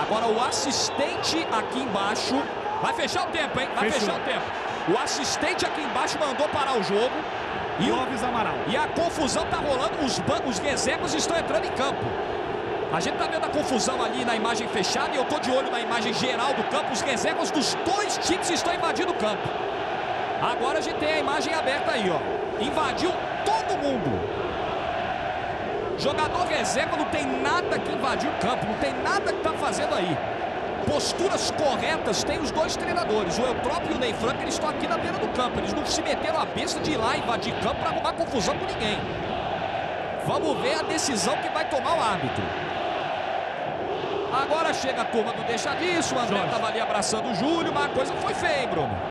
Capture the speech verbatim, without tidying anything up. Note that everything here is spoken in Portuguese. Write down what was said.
Agora o assistente aqui embaixo... Vai fechar o tempo, hein? Vai Fechou. fechar o tempo. O assistente aqui embaixo mandou parar o jogo. E Loves o... Amaral. E a confusão tá rolando. Os bancos, os reservas estão entrando em campo. A gente tá vendo a confusão ali na imagem fechada. E eu tô de olho na imagem geral do campo. Os reservas dos dois times estão invadindo o campo. Agora a gente tem a imagem aberta aí, ó. Invadiu todo mundo. Jogador reserva não tem nada que invadir o campo. Não tem nada que tá fazendo aí. Posturas corretas tem os dois treinadores, o Eutrópio e o Ney Frank, eles estão aqui na beira do campo. Eles não se meteram a besta de ir lá invadir campo para arrumar confusão com ninguém. Vamos ver a decisão que vai tomar o árbitro. Agora chega a turma do deixa disso, o André estava ali abraçando o Júlio, mas a coisa foi feia, hein, Bruno?